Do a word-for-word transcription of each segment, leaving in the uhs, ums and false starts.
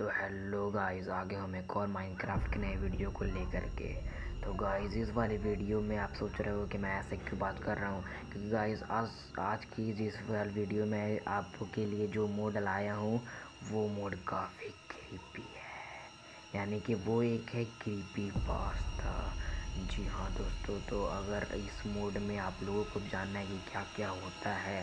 तो hello guys, आगे हम एक और माइनक्राफ्ट के नए वीडियो को लेकर के। तो गाइस, इस वाली वीडियो में आप सोच रहे हो कि मैं ऐसे क्यों बात कर रहा हूँ, क्योंकि गाइस आज आज की इस वाली वीडियो में आपके लिए जो मोड लाया हूँ वो मोड काफ़ी क्रीपी है, यानी कि वो एक है क्रीपीपास्ता। जी हाँ दोस्तों, तो अगर इस मोड में आप लोगों को जानना है कि क्या क्या होता है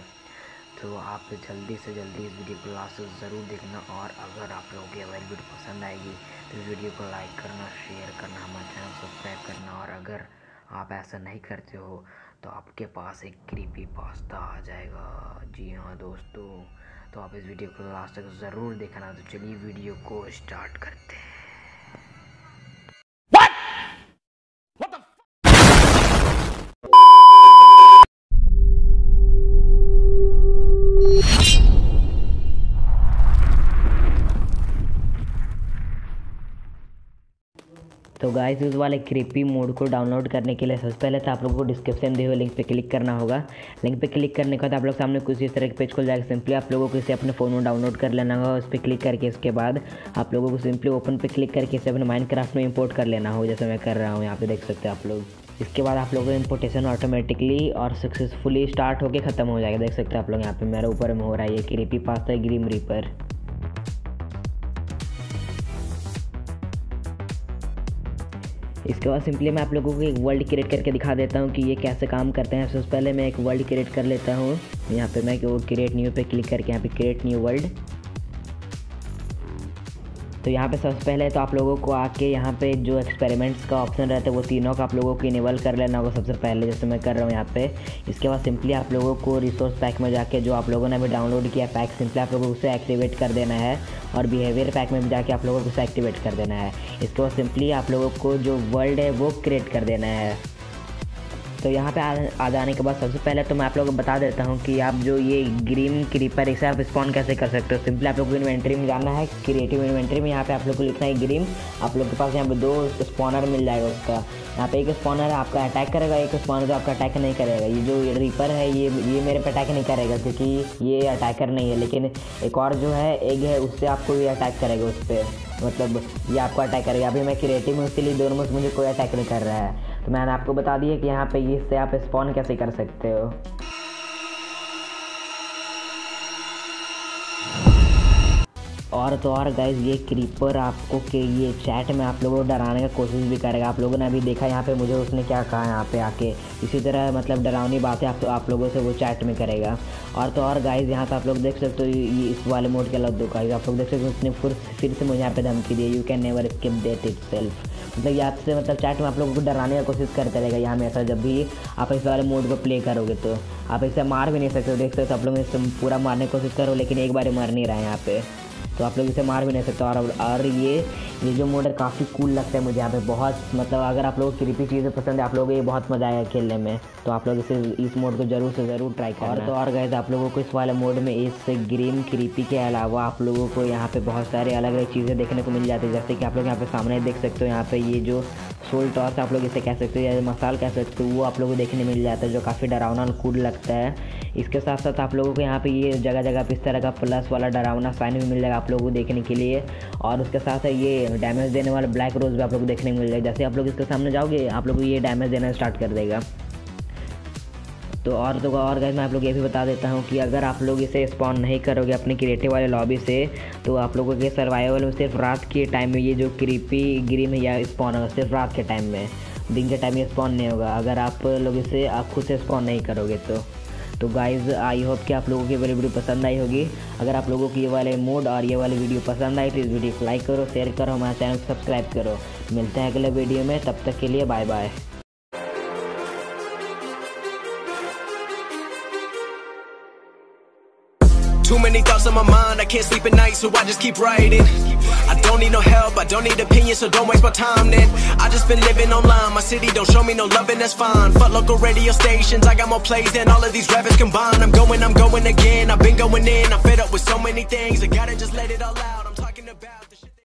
तो आप जल्दी से जल्दी इस वीडियो को लास्ट ज़रूर देखना, और अगर आप लोगों की अगर वीडियो पसंद आएगी तो वीडियो को लाइक करना, शेयर करना, हमारे चैनल सब्सक्राइब करना। और अगर आप ऐसा नहीं करते हो तो आपके पास एक क्रीपीपास्ता आ जाएगा। जी हाँ दोस्तों, तो आप इस वीडियो को लास्ट तक ज़रूर देखना। तो चलिए वीडियो को स्टार्ट करते हैं। तो गाइस, उस वाले क्रीपी मोड को डाउनलोड करने के लिए सबसे पहले तो आप लोगों को डिस्क्रिप्शन दिए हुए लिंक पे क्लिक करना होगा। लिंक पे क्लिक करने के बाद आप लोग सामने कुछ इस तरह के पेज खुल जाएगा। सिंपली आप लोगों को इसे अपने फ़ोन में डाउनलोड कर लेना होगा। उस पर क्लिक करके इसके बाद आप लोगों को सिंपली ओपन पे क्लिक करके इसे अपने माइनक्राफ्ट में इंपोर्ट कर लेना होगा, जैसे मैं कर रहा हूँ। यहाँ पर देख सकते हैं आप लोग। इसके बाद आप लोगों का इंपोर्टेशन ऑटोमेटिकली और सक्सेसफुली स्टार्ट होकर ख़त्म हो जाएगा। देख सकते हैं आप लोग, यहाँ पे मेरे ऊपर में हो रहा है ये क्रीपीपास्ता है ग्रिम रीपर। इसके बाद सिंपली मैं आप लोगों को एक वर्ल्ड क्रिएट करके दिखा देता हूँ कि ये कैसे काम करते हैं। सबसे पहले मैं एक वर्ल्ड क्रिएट कर लेता हूँ। यहाँ पर मैं क्रिएट न्यू पे क्लिक करके यहाँ पर क्रिएट न्यू वर्ल्ड। तो यहाँ पे सबसे पहले तो आप लोगों को आके यहाँ पे जो एक्सपेरिमेंट्स का ऑप्शन रहता है वो तीनों का आप लोगों को इनेबल कर लेना होगा सबसे पहले, जैसे मैं कर रहा हूँ यहाँ पे। इसके बाद सिंपली आप लोगों को रिसोर्स पैक में जाके जो आप लोगों ने अभी डाउनलोड किया पैक, सिंपली आप लोगों को उसे एक्टिवेट कर देना है। और बिहेवियर पैक में जाके आप लोगों को उसे एक्टिवेट कर देना है। इसके बाद सिंपली आप लोगों को जो वर्ल्ड है वो क्रिएट कर देना है। तो यहाँ पे आ जाने के बाद सबसे पहले तो मैं आप लोगों को बता देता हूँ कि आप जो ये ग्रीन क्रीपर इसे आप स्पॉन कैसे कर सकते हो। सिंपली आप लोगों को इन्वेंट्री में जाना है, क्रिएटिव इन्वेंट्री में। यहाँ पे आप लोग को लिखना है ग्रीन। आप लोग के पास यहाँ पे दो स्पॉनर मिल जाएगा उसका। यहाँ पे एक स्पॉनर है आपका अटैक करेगा, एक स्पॉनर आपका अटैक नहीं करेगा। ये जो रीपर है ये ये मेरे पे अटैक नहीं करेगा क्योंकि ये अटैकर नहीं है, लेकिन एक और जो है एग है उससे आपको ये अटैक करेगा उस पर, मतलब ये आपको अटैक करेगा। अभी मैं क्रिएटिव में उसके लिए दोनों में मुझे कोई अटैक नहीं कर रहा है। तो मैंने आपको बता दिया कि यहाँ पे इससे आप स्पॉन कैसे कर सकते हो। और तो और गाइस, ये क्रीपर आपको के ये चैट में आप लोगों को डराने का कोशिश भी करेगा। आप लोगों ने अभी देखा यहाँ पे मुझे उसने क्या कहा यहाँ पे आके। इसी तरह मतलब डरावनी बातें आप आप लोगों से वो चैट में करेगा। और तो और गाइस, यहाँ पे आप लोग देख सकते हो ये इस वाले मोड के अलग गाइस आप लोग देख सकते हो उसने फिर फिर से मुझे यहाँ पे धमकी दी, you can never skip that itself. मतलब ये आपसे मतलब चैट में आप लोगों को डराने की कोशिश करता रहेगा। यहाँ हमेशा जब भी आप इस वाले मोड को प्ले करोगे तो आप इसे मार भी नहीं सकते हो। देख सकते हो आप लोग इससे पूरा मारने की कोशिश करो, लेकिन एक बार मार नहीं रहा है यहाँ पे, तो आप लोग इसे मार भी नहीं सकते। और और ये ये जो मॉडल काफ़ी कूल लगता है मुझे यहाँ पे बहुत। मतलब अगर आप लोगों को क्रीपी चीज़ें पसंद है, आप लोगों को ये बहुत मज़ा आएगा खेलने में, तो आप लोग इसे इस मोड को ज़रूर से ज़रूर ट्राई करना। और तो और गाइस, आप लोगों को इस वाले मोड में इस ग्रीन क्रीपी के अलावा आप लोगों को यहाँ पर बहुत सारे अलग अलग चीज़ें देखने को मिल जाती है, जैसे कि आप लोग यहाँ पर सामने देख सकते हो। यहाँ पर ये जो सोल टॉस आप लोग इसे कह सकते हो या मसाल कह सकते हो, वो आप लोगों को देखने मिल जाता है, जो काफ़ी डरावना और कूल लगता है। इसके साथ साथ आप लोगों को यहाँ पे ये जगह जगह पे इस तरह का प्लस वाला डरावना साइन भी मिल जाएगा आप लोगों को देखने के लिए। और उसके साथ ये डैमेज देने वाला ब्लैक रोज भी आप लोग को देखने को मिल जाएगा। जैसे आप लोग इसके सामने जाओगे आप लोग को ये डैमेज देना स्टार्ट कर देगा। तो और तो और गाइस, मैं आप लोग ये भी बता देता हूँ कि अगर आप लोग इसे स्पॉन नहीं करोगे अपने क्रिएटिव वाले लॉबी से, तो आप लोगों के सर्वाइवल में सिर्फ रात के टाइम में ये जो क्रीपी ग्रीन या स्पॉन होगा, सिर्फ रात के टाइम में, दिन के टाइम ये स्पॉन नहीं होगा अगर आप लोग इसे आप खुद से स्पॉन नहीं करोगे तो। तो गाइज़, आई होप कि आप लोगों की वाली वीडियो पसंद आई होगी। अगर आप लोगों को ये वाले मोड और ये वाली वीडियो पसंद आई तो इस वीडियो को लाइक करो, शेयर करो, हमारे चैनल को सब्सक्राइब करो। मिलते हैं अगले वीडियो में, तब तक के लिए bye bye. Too many thoughts on my mind, I can't sleep at night, so I just keep writing. I don't need no help, I don't need opinions, so don't waste my time then. I just been living online, my city don't show me no loving, that's fine. Fuck local radio stations, I got more plays than all of these rappers combined. I'm going, I'm going again, I've been going in, I'm fed up with so many things, I gotta just let it all out.